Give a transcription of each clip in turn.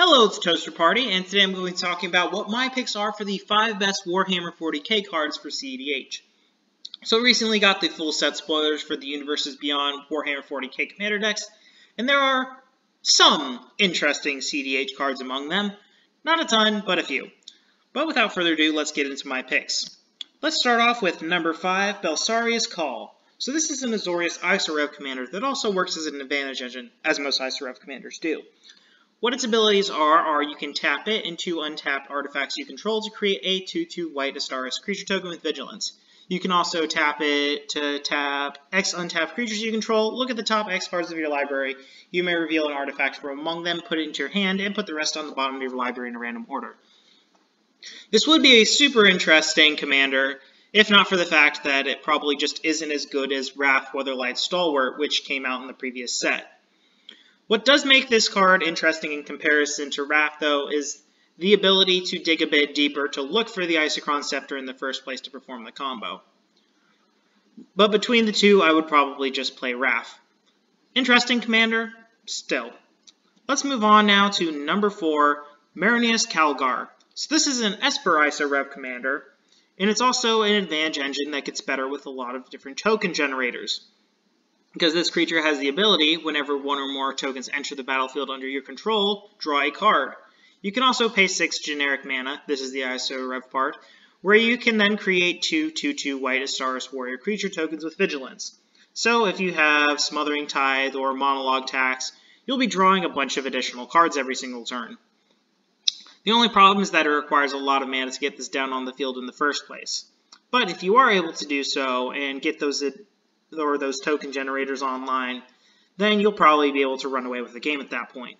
Hello, it's Toaster Party, and today I'm going to be talking about what my picks are for the 5 best Warhammer 40k cards for CEDH. So I recently got the full set spoilers for the Universes Beyond Warhammer 40k Commander decks, and there are some interesting CEDH cards among them. Not a ton, but a few. But without further ado, let's get into my picks. Let's start off with number 5, Belisarius Cawl. So this is an Azorius Iso Rev commander that also works as an advantage engine, as most Iso Rev commanders do. What its abilities are you can tap it and 2 untapped artifacts you control to create a 2/2 white Astaris creature token with vigilance. You can also tap it to tap X untapped creatures you control, look at the top X cards of your library, you may reveal an artifact from among them, put it into your hand, and put the rest on the bottom of your library in a random order. This would be a super interesting commander, if not for the fact that it probably just isn't as good as Raf, Weatherlight, Stalwart, which came out in the previous set. What does make this card interesting in comparison to Wrath, though, is the ability to dig a bit deeper to look for the Isochron Scepter in the first place to perform the combo. But between the two, I would probably just play Wrath. Interesting commander? Still. Let's move on now to number 4, Marneus Calgar. So this is an Esper Iso Rev commander, and it's also an advantage engine that gets better with a lot of different token generators. Because this creature has the ability, whenever one or more tokens enter the battlefield under your control, draw a card. You can also pay 6 generic mana, this is the Iso Rev part, where you can then create 2 2/2 white Astaris Warrior creature tokens with vigilance. So if you have Smothering Tithe or Monologue Tax, you'll be drawing a bunch of additional cards every single turn. The only problem is that it requires a lot of mana to get this down on the field in the first place. But if you are able to do so and get those token generators online, then you'll probably be able to run away with the game at that point.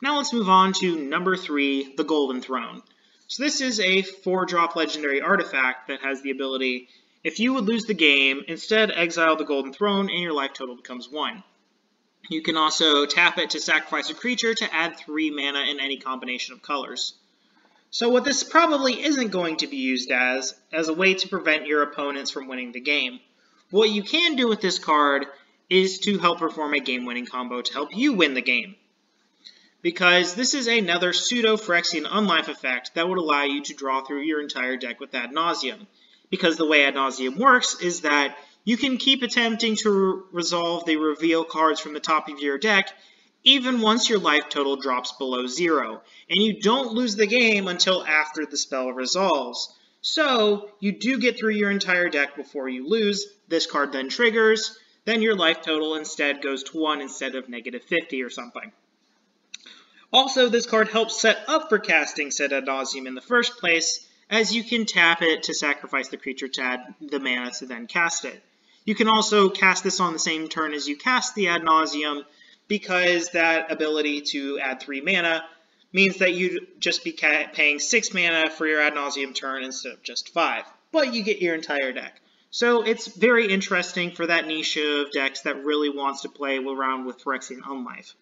Now let's move on to number 3, the Golden Throne. So this is a 4-drop legendary artifact that has the ability, if you would lose the game, instead exile the Golden Throne and your life total becomes 1. You can also tap it to sacrifice a creature to add 3 mana in any combination of colors. So what this probably isn't going to be used as a way to prevent your opponents from winning the game. What you can do with this card is to help perform a game-winning combo to help you win the game. Because this is another pseudo-Phyrexian Unlife effect that would allow you to draw through your entire deck with Ad Nauseam. Because the way Ad Nauseam works is that you can keep attempting to resolve the reveal cards from the top of your deck even once your life total drops below 0. And you don't lose the game until after the spell resolves. So, you do get through your entire deck before you lose. This card then triggers, then your life total instead goes to 1 instead of -50 or something. Also, this card helps set up for casting said Ad Nauseam in the first place, as you can tap it to sacrifice the creature to add the mana to then cast it. You can also cast this on the same turn as you cast the Ad Nauseam, because that ability to add 3 mana means that you'd just be paying 6 mana for your Ad Nauseam turn instead of just 5. But you get your entire deck. So it's very interesting for that niche of decks that really wants to play around with Phyrexian Unlife.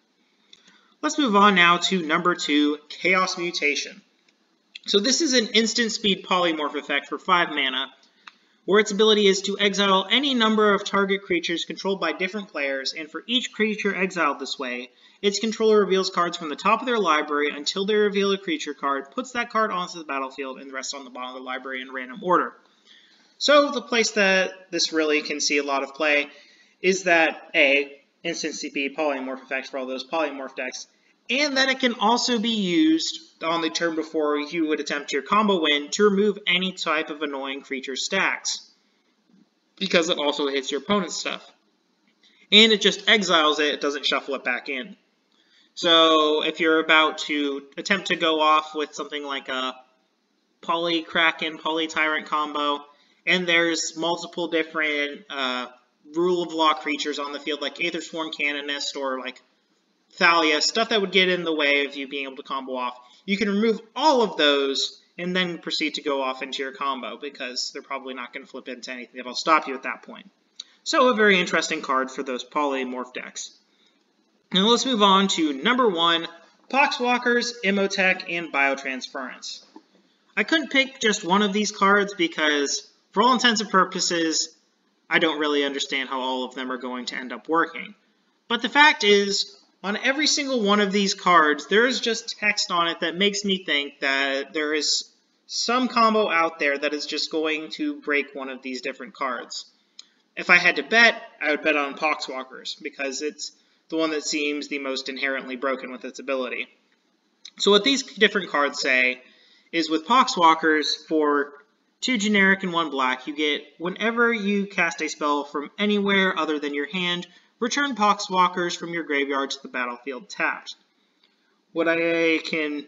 Let's move on now to number 2, Chaos Mutation. So this is an instant speed polymorph effect for 5 mana, where its ability is to exile any number of target creatures controlled by different players, and for each creature exiled this way, its controller reveals cards from the top of their library until they reveal a creature card, puts that card onto the battlefield, and the rest on the bottom of the library in random order. So the place that this really can see a lot of play is that A, instant CP polymorph effect for all those polymorph decks, and that it can also be used on the turn before you would attempt your combo win to remove any type of annoying creature stacks, because it also hits your opponent's stuff. And it just exiles it, it doesn't shuffle it back in. So if you're about to attempt to go off with something like a Polykraken, Polytyrant combo, and there's multiple different rule of law creatures on the field like Aether Swarm Cannonist or like Thalia, stuff that would get in the way of you being able to combo off. You can remove all of those and then proceed to go off into your combo because they're probably not going to flip into anything that'll stop you at that point. So a very interesting card for those polymorph decks. Now let's move on to number 1, Poxwalkers, Imotekh, and Biotransference. I couldn't pick just one of these cards because, for all intents and purposes, I don't really understand how all of them are going to end up working. But the fact is, on every single one of these cards, there is just text on it that makes me think that there is some combo out there that is just going to break one of these different cards. If I had to bet, I would bet on Poxwalkers, because it's the one that seems the most inherently broken with its ability. So what these different cards say is with Poxwalkers, for 2 generic and 1 black, you get whenever you cast a spell from anywhere other than your hand, return Poxwalkers from your graveyard to the battlefield tapped. What I can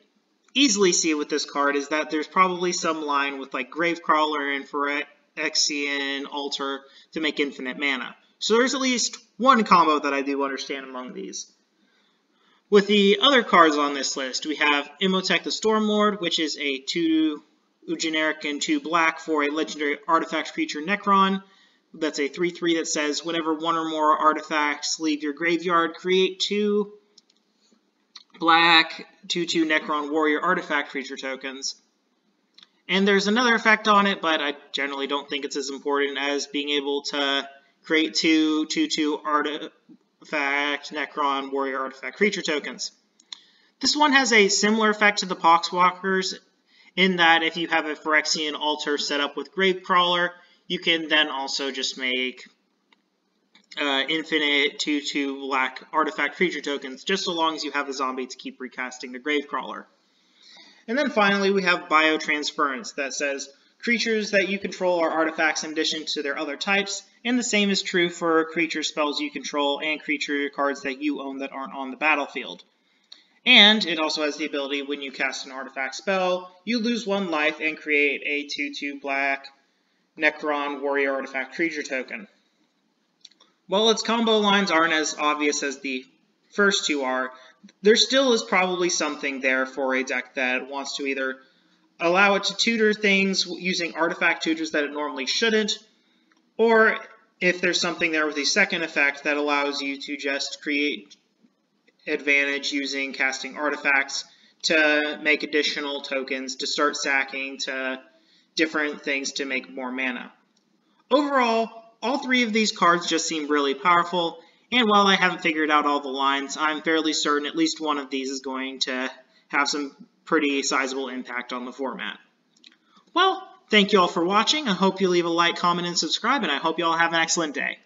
easily see with this card is that there's probably some line with like Gravecrawler and Phyrexian Altar to make infinite mana. So there's at least one combo that I do understand among these. With the other cards on this list, we have Imotekh the Stormlord, which is a 2 generic and 2 black for a legendary artifact creature Necron. That's a 3/3 that says whenever one or more artifacts leave your graveyard, create 2 black 2/2 Necron Warrior artifact creature tokens. And there's another effect on it, but I generally don't think it's as important as being able to create 2/2 artifact Necron Warrior artifact creature tokens. This one has a similar effect to the Poxwalkers in that if you have a Phyrexian Altar set up with Gravecrawler, you can then also just make infinite 2/2 black artifact creature tokens, just so long as you have a zombie to keep recasting the Gravecrawler. And then finally we have Biotransference that says creatures that you control are artifacts in addition to their other types, and the same is true for creature spells you control and creature cards that you own that aren't on the battlefield. And it also has the ability when you cast an artifact spell, you lose 1 life and create a 2/2 black Necron Warrior artifact creature token. While its combo lines aren't as obvious as the first two are, there still is probably something there for a deck that wants to either allow it to tutor things using artifact tutors that it normally shouldn't, or if there's something there with the second effect that allows you to just create advantage using casting artifacts to make additional tokens, to start sacking, to different things to make more mana. Overall, all three of these cards just seem really powerful, and while I haven't figured out all the lines, I'm fairly certain at least one of these is going to have some pretty sizable impact on the format. Well, thank you all for watching. I hope you leave a like, comment, and subscribe, and I hope you all have an excellent day.